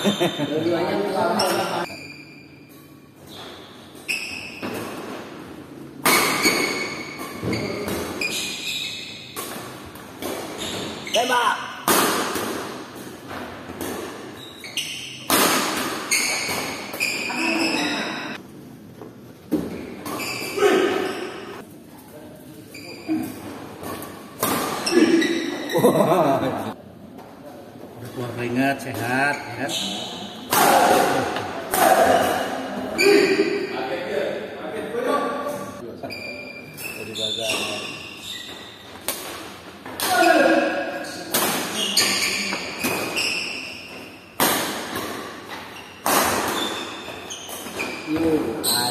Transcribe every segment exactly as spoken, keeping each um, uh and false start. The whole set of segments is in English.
Tembak. Wah. Keluar keringat, sehat, ya.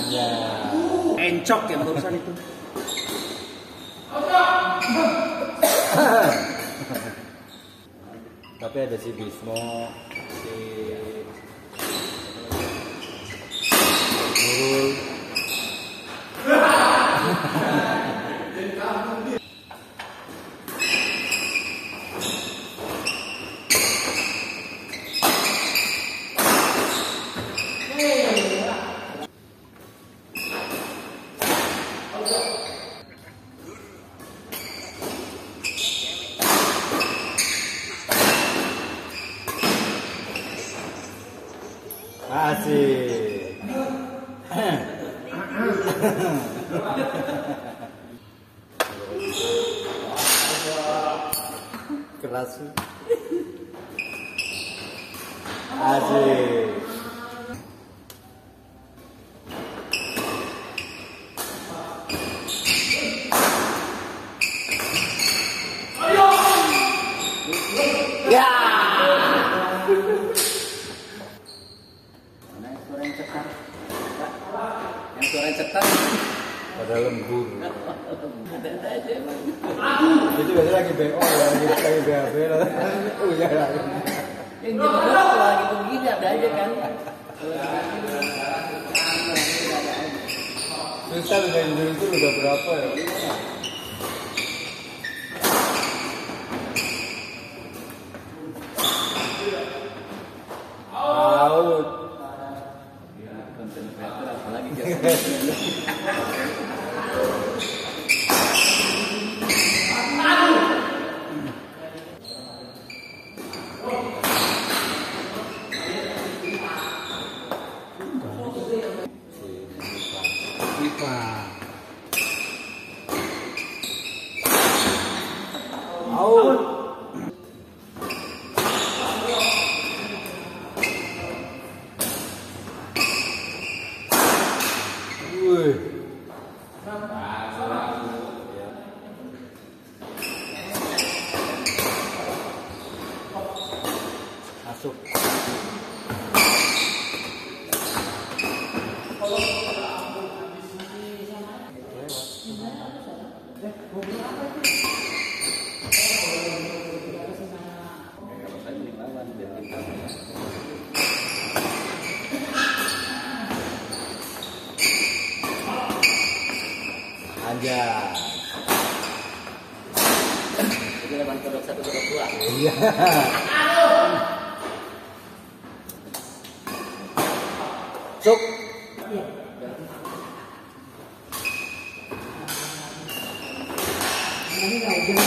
Ada encok yang barusan itu. Tapi ada si Bismo, si Nurul. Asik. Keras. Asik. Pada lembur. Jadi berarti lagi B O ya, lagi B A B lah. Oh ya. Yang jelas lagi begini ada aja kan. Total dari dulu itu udah berapa ya? Out. Masuk. Aja. Jadi delapan kodok satu kodok dua. Iya. Cuk. Enak juga.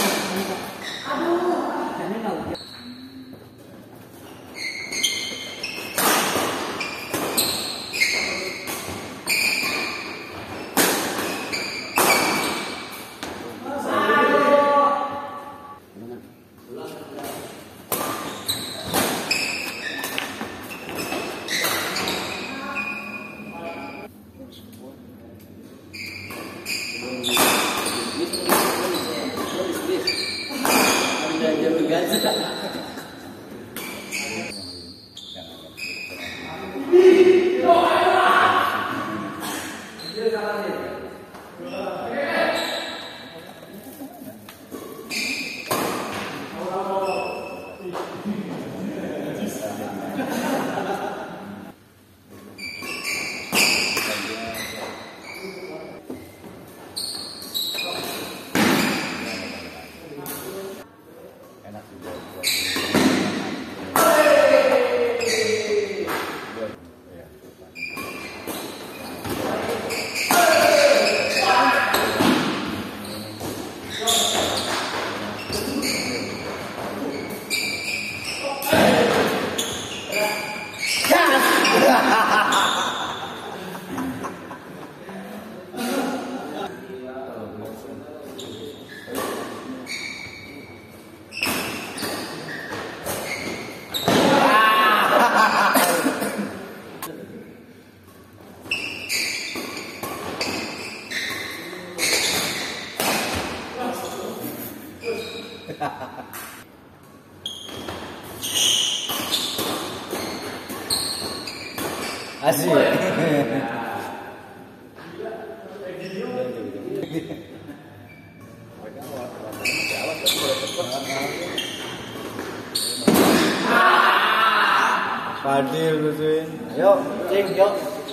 Asik. Padil lucuin. Ayo, cing, yuk.